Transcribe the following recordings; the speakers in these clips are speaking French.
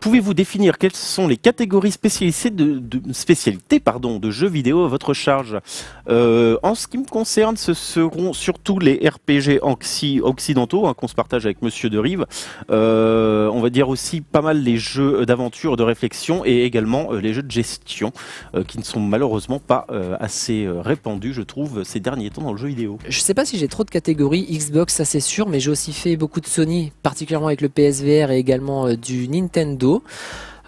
Pouvez-vous définir quelles sont les catégories spécialités de jeux vidéo à votre charge? En ce qui me concerne, ce seront surtout les RPG occidentaux qu'on se partage avec Monsieur De Rive. On va dire aussi pas mal les jeux d'aventure, de réflexion et également les jeux de gestion qui ne sont malheureusement pas assez répandus, je trouve, ces derniers temps dans le jeu vidéo. Je sais pas si j'ai trop de catégories Xbox, ça c'est sûr, mais j'ai aussi fait beaucoup de Sony, particulièrement avec le PSVR et également du Nintendo.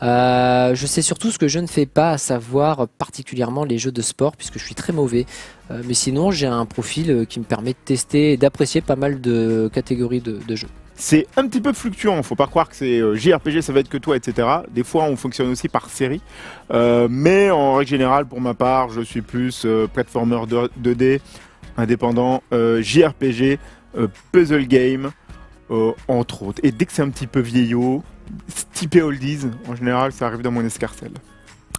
Je sais surtout ce que je ne fais pas, à savoir particulièrement les jeux de sport, puisque je suis très mauvais. Mais sinon, j'ai un profil qui me permet de tester et d'apprécier pas mal de catégories de jeux. C'est un petit peu fluctuant, faut pas croire que c'est JRPG, ça va être que toi, etc. Des fois, on fonctionne aussi par série. Mais en règle générale, pour ma part, je suis plus platformer 2D, indépendant, JRPG, puzzle game, entre autres. Et dès que c'est un petit peu vieillot, typé oldies, en général, ça arrive dans mon escarcelle.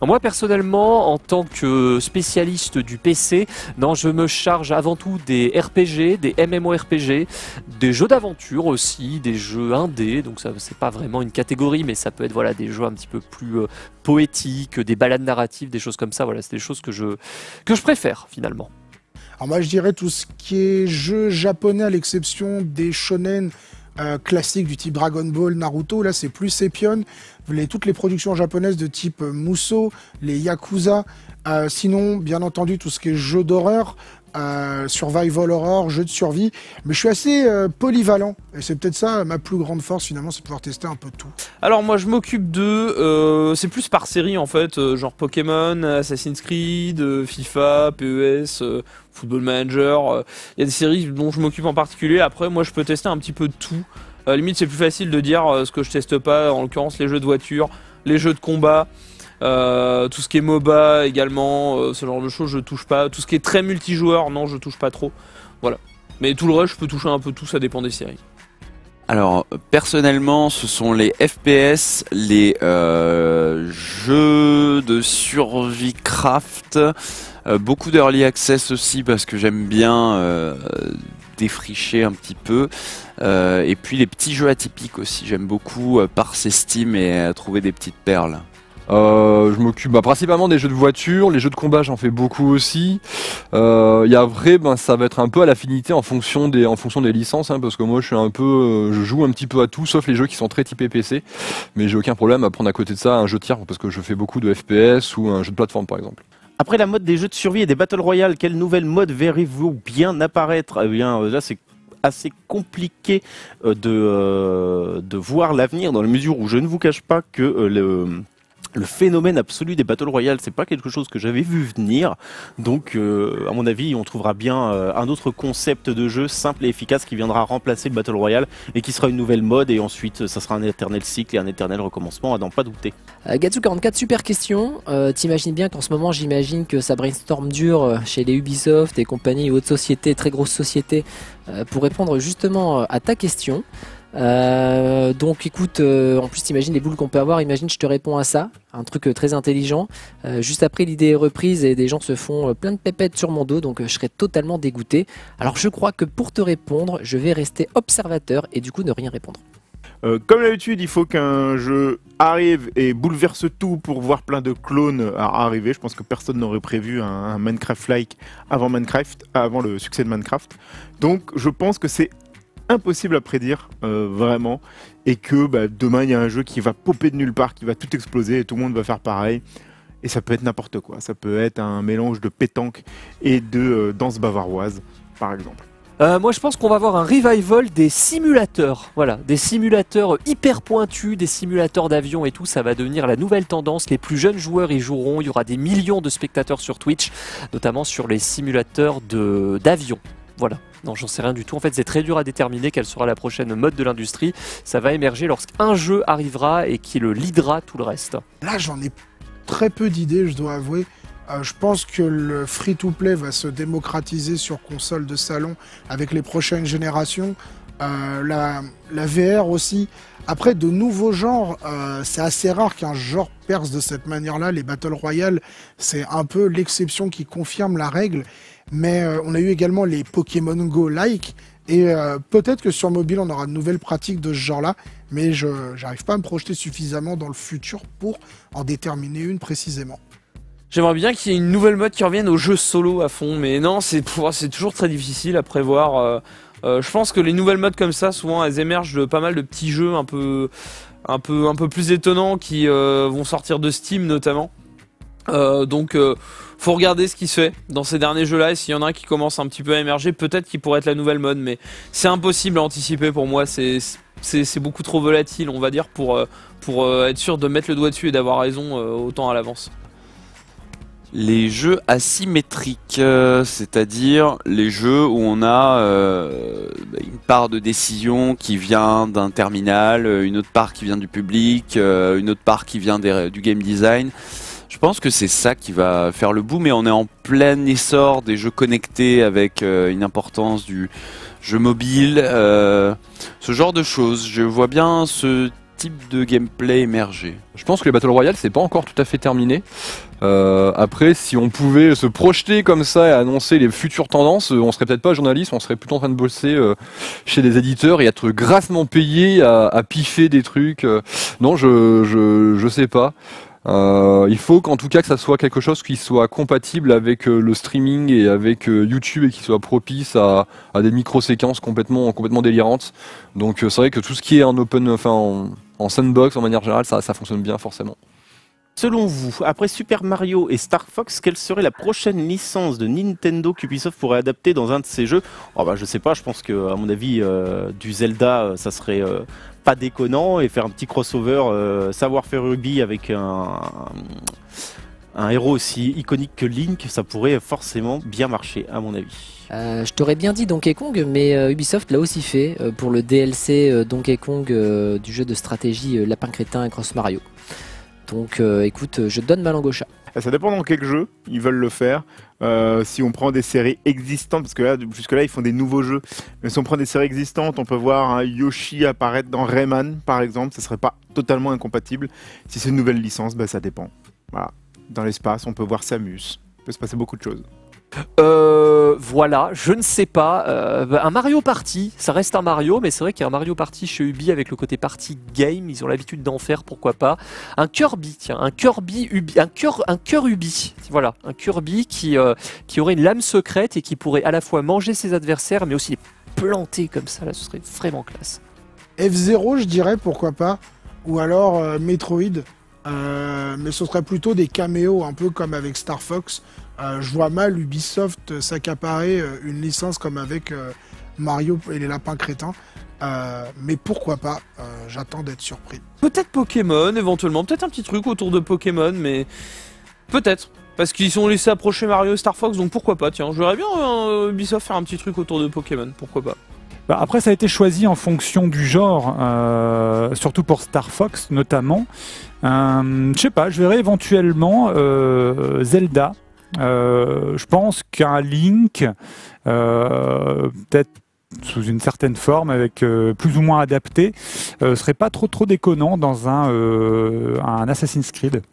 Moi personnellement, en tant que spécialiste du PC, non, je me charge avant tout des RPG, des MMORPG, des jeux d'aventure aussi, des jeux indés, donc ça c'est pas vraiment une catégorie, mais ça peut être voilà, des jeux un petit peu plus poétiques, des balades narratives, des choses comme ça, voilà, c'est des choses que je préfère finalement. Alors moi je dirais tout ce qui est jeux japonais, à l'exception des shonen classiques du type Dragon Ball, Naruto, là c'est plus Sepion, toutes les productions japonaises de type Musou, les Yakuza, sinon bien entendu tout ce qui est jeux d'horreur, survival horror, jeux de survie, mais je suis assez polyvalent et c'est peut-être ça ma plus grande force finalement, c'est de pouvoir tester un peu tout. Alors moi je m'occupe de, c'est plus par série en fait, genre Pokémon, Assassin's Creed, FIFA, PES, Football Manager, il y a des séries dont je m'occupe en particulier. Après moi je peux tester un petit peu de tout, à la limite c'est plus facile de dire ce que je teste pas, en l'occurrence les jeux de voiture, les jeux de combat. Tout ce qui est MOBA également, ce genre de choses je touche pas. Tout ce qui est très multijoueur, non je touche pas trop. Voilà. Mais tout le reste je peux toucher un peu tout, ça dépend des séries. Alors personnellement ce sont les FPS, les jeux de survie craft, beaucoup d'early access aussi parce que j'aime bien défricher un petit peu. Et puis les petits jeux atypiques aussi, j'aime beaucoup parser Steam et trouver des petites perles. Je m'occupe principalement des jeux de voiture, les jeux de combat j'en fais beaucoup aussi. Ça va être un peu à l'affinité en fonction des licences, hein, parce que moi je suis un peu, je joue un petit peu à tout, sauf les jeux qui sont très typés PC. Mais j'ai aucun problème à prendre à côté de ça un jeu de tir, parce que je fais beaucoup de FPS ou un jeu de plateforme par exemple. Après la mode des jeux de survie et des Battle Royale, quelle nouvelle mode verrez-vous bien apparaître? Eh bien là c'est assez compliqué de voir l'avenir, dans la mesure où je ne vous cache pas que le phénomène absolu des Battle Royale, c'est pas quelque chose que j'avais vu venir. Donc, à mon avis, on trouvera bien un autre concept de jeu simple et efficace qui viendra remplacer le Battle Royale et qui sera une nouvelle mode. Et ensuite, ça sera un éternel cycle et un éternel recommencement, à n'en pas douter. Gatsu44, super question. T'imagines bien qu'en ce moment, j'imagine que ça brainstorm dur chez les Ubisoft et compagnie, ou autres sociétés, très grosses sociétés, pour répondre justement à ta question. Donc écoute, en plus t'imagines les boules qu'on peut avoir, imagine je te réponds à ça, un truc très intelligent, juste après l'idée est reprise et des gens se font plein de pépettes sur mon dos, donc je serais totalement dégoûté. Alors je crois que pour te répondre, je vais rester observateur et du coup ne rien répondre. Comme d'habitude, il faut qu'un jeu arrive et bouleverse tout pour voir plein de clones arriver. Je pense que personne n'aurait prévu un Minecraft-like avant le succès de Minecraft. Donc je pense que c'est impossible à prédire, vraiment, et que bah, demain il y a un jeu qui va popper de nulle part, qui va tout exploser et tout le monde va faire pareil, et ça peut être n'importe quoi, ça peut être un mélange de pétanque et de danse bavaroise par exemple. Moi je pense qu'on va avoir un revival des simulateurs, voilà, des simulateurs hyper pointus, des simulateurs d'avion et tout, ça va devenir la nouvelle tendance, les plus jeunes joueurs y joueront, il y aura des millions de spectateurs sur Twitch, notamment sur les simulateurs d'avion, voilà. Non, j'en sais rien du tout. En fait, c'est très dur à déterminer quelle sera la prochaine mode de l'industrie. Ça va émerger lorsqu'un jeu arrivera et qui le leadera tout le reste. Là, j'en ai très peu d'idées, je dois avouer. Je pense que le free-to-play va se démocratiser sur console de salon avec les prochaines générations. La VR aussi. Après, de nouveaux genres, c'est assez rare qu'un genre perce de cette manière-là. Les Battle Royale, c'est un peu l'exception qui confirme la règle. Mais on a eu également les Pokémon Go-like, Et peut-être que sur mobile, on aura de nouvelles pratiques de ce genre-là, mais je n'arrive pas à me projeter suffisamment dans le futur pour en déterminer une précisément. J'aimerais bien qu'il y ait une nouvelle mode qui revienne aux jeux solo à fond, mais non, c'est toujours très difficile à prévoir. Je pense que les nouvelles modes comme ça, souvent, elles émergent de pas mal de petits jeux un peu plus étonnants qui vont sortir de Steam notamment. Donc faut regarder ce qui se fait dans ces derniers jeux là, et s'il y en a un qui commence un petit peu à émerger, peut-être qu'il pourrait être la nouvelle mode, mais c'est impossible à anticiper pour moi, c'est beaucoup trop volatile, on va dire, pour être sûr de mettre le doigt dessus et d'avoir raison autant à l'avance. Les jeux asymétriques, c'est-à-dire les jeux où on a une part de décision qui vient d'un terminal, une autre part qui vient du public, une autre part qui vient du game design. Je pense que c'est ça qui va faire le boom, mais on est en plein essor des jeux connectés avec une importance du jeu mobile, ce genre de choses. Je vois bien ce type de gameplay émerger. Je pense que les Battle Royale, c'est pas encore tout à fait terminé. Après, si on pouvait se projeter comme ça et annoncer les futures tendances, on serait peut-être pas journaliste, on serait plutôt en train de bosser chez des éditeurs et être grassement payé à piffer des trucs. Non, je sais pas. Il faut qu'en tout cas que ça soit quelque chose qui soit compatible avec le streaming et avec YouTube, et qui soit propice à des micro-séquences complètement délirantes. Donc c'est vrai que tout ce qui est en open, enfin en sandbox en manière générale, ça fonctionne bien forcément. Selon vous, après Super Mario et Star Fox, quelle serait la prochaine licence de Nintendo qu'Ubisoft pourrait adapter dans un de ses jeux? Oh bah je sais pas, je pense que à mon avis du Zelda, ça serait pas déconnant, et faire un petit crossover savoir-faire Ruby avec un héros aussi iconique que Link, ça pourrait forcément bien marcher à mon avis. Je t'aurais bien dit Donkey Kong, mais Ubisoft l'a aussi fait pour le DLC Donkey Kong du jeu de stratégie Lapin Crétin et Cross Mario. Donc écoute, je donne ma langue au chat. Ça dépend dans quel jeu ils veulent le faire. Si on prend des séries existantes, parce que là, jusque-là, ils font des nouveaux jeux. Mais si on prend des séries existantes, on peut voir un Yoshi apparaître dans Rayman, par exemple. Ça ne serait pas totalement incompatible. Si c'est une nouvelle licence, bah, ça dépend. Voilà. Dans l'espace, on peut voir Samus. Il peut se passer beaucoup de choses. Voilà, je ne sais pas. Un Mario Party, ça reste un Mario, mais c'est vrai qu'il y a un Mario Party chez Ubi avec le côté party game, ils ont l'habitude d'en faire, pourquoi pas. Un Kirby, tiens, un Kirby Ubi, un cœur Ubi, voilà, un Kirby qui aurait une lame secrète et qui pourrait à la fois manger ses adversaires, mais aussi les planter comme ça, là, ce serait vraiment classe. F0, je dirais, pourquoi pas, ou alors Metroid. Mais ce serait plutôt des caméos, un peu comme avec Star Fox. Je vois mal Ubisoft s'accaparer une licence comme avec Mario et les Lapins Crétins. Mais pourquoi pas, j'attends d'être surpris. Peut-être Pokémon, éventuellement. Peut-être un petit truc autour de Pokémon, mais peut-être. Parce qu'ils ont laissé approcher Mario et Star Fox, donc pourquoi pas. Tiens, je verrais bien Ubisoft faire un petit truc autour de Pokémon, pourquoi pas. Bah après, ça a été choisi en fonction du genre, surtout pour Star Fox notamment. Je sais pas, je verrais éventuellement Zelda. Je pense qu'un Link, peut-être sous une certaine forme, avec plus ou moins adapté, serait pas trop déconnant dans un Assassin's Creed.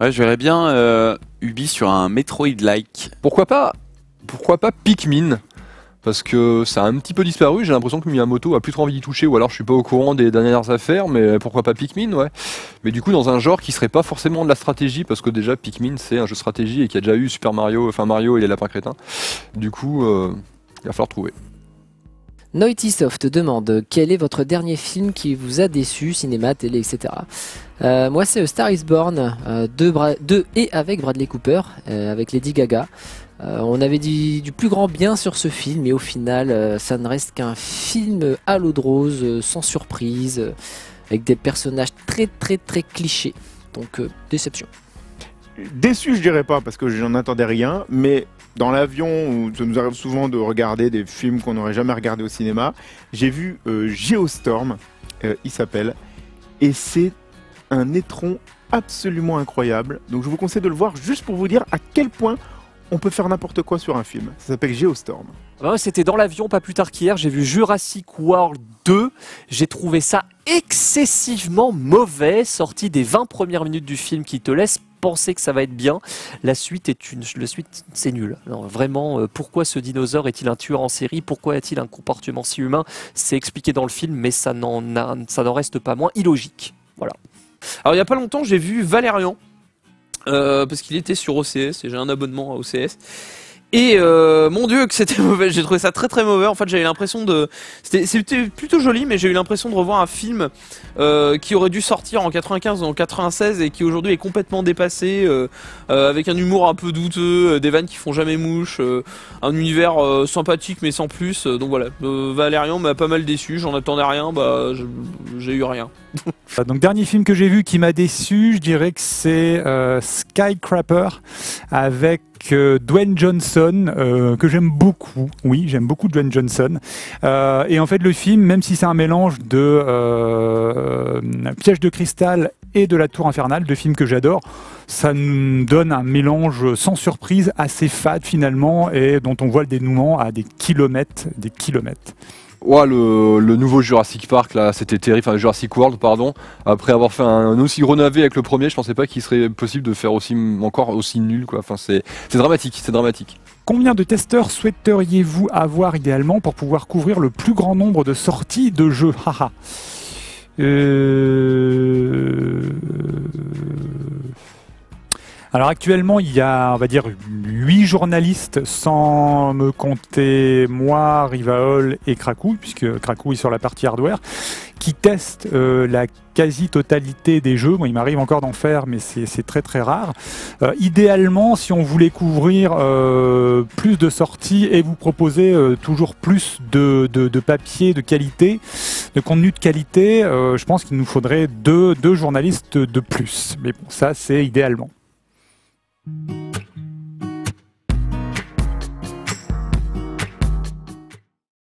Ouais, je verrais bien Ubi sur un Metroid-like. Pourquoi pas Pikmin? Parce que ça a un petit peu disparu, j'ai l'impression que Miyamoto a plus trop envie d'y toucher, ou alors je suis pas au courant des dernières affaires, mais pourquoi pas Pikmin, ouais. Mais du coup dans un genre qui serait pas forcément de la stratégie, parce que déjà Pikmin c'est un jeu de stratégie et qu'il y a déjà eu Super Mario, enfin Mario et les Lapins Crétins. Du coup, il va falloir trouver. Noitysoft demande quel est votre dernier film qui vous a déçu, cinéma, télé, etc. Moi c'est Star is Born, et avec Bradley Cooper, avec Lady Gaga. On avait dit du plus grand bien sur ce film, et au final, ça ne reste qu'un film à l'eau de rose, sans surprise, avec des personnages très clichés. Donc, déception. Déçu, je dirais pas, parce que j'en attendais rien, mais dans l'avion, où ça nous arrive souvent de regarder des films qu'on n'aurait jamais regardés au cinéma, j'ai vu Geostorm, il s'appelle, et c'est un étron absolument incroyable. Donc, je vous conseille de le voir juste pour vous dire à quel point on peut faire n'importe quoi sur un film. Ça s'appelle Geostorm. Ah ouais, c'était dans l'avion pas plus tard qu'hier. J'ai vu Jurassic World 2. J'ai trouvé ça excessivement mauvais. Sorti des 20 premières minutes du film qui te laisse penser que ça va être bien. La suite, c'est nul. Non, vraiment, pourquoi ce dinosaure est-il un tueur en série? Pourquoi a-t-il un comportement si humain? C'est expliqué dans le film, mais ça n'en reste pas moins illogique. Voilà. Alors, il n'y a pas longtemps, j'ai vu Valérian, parce qu'il était sur OCS, et j'ai un abonnement à OCS. Et mon dieu que c'était mauvais, j'ai trouvé ça très très mauvais. En fait j'avais l'impression de... C'était plutôt joli mais j'ai eu l'impression de revoir un film qui aurait dû sortir en 95 ou en 96 et qui aujourd'hui est complètement dépassé, avec un humour un peu douteux, des vannes qui font jamais mouche, un univers sympathique mais sans plus. Donc voilà, Valérian m'a pas mal déçu, j'en attendais rien, bah j'ai eu rien. Donc dernier film que j'ai vu qui m'a déçu, je dirais que c'est Skycrapper avec Dwayne Johnson, que j'aime beaucoup. Oui, j'aime beaucoup Dwayne Johnson. Et en fait, le film, même si c'est un mélange de Piège de cristal et de La Tour infernale, deux films que j'adore, ça nous donne un mélange sans surprise, assez fade finalement, et dont on voit le dénouement à des kilomètres, des kilomètres. Ouais, le nouveau Jurassic Park là, c'était terrible, enfin Jurassic World pardon, après avoir fait un aussi gros navet avec le premier, je pensais pas qu'il serait possible de faire aussi, encore aussi nul quoi, enfin c'est dramatique, c'est dramatique. Combien de testeurs souhaiteriez-vous avoir idéalement pour pouvoir couvrir le plus grand nombre de sorties de jeux? Alors actuellement, il y a, on va dire, 8 journalistes, sans me compter moi, Rivaol et Krakou, puisque Krakou est sur la partie hardware, qui testent la quasi-totalité des jeux. Bon, il m'arrive encore d'en faire, mais c'est très très rare. Idéalement, si on voulait couvrir plus de sorties et vous proposer toujours plus de papier de qualité, de contenu de qualité, je pense qu'il nous faudrait deux journalistes de plus. Mais bon, ça c'est idéalement. Thank you.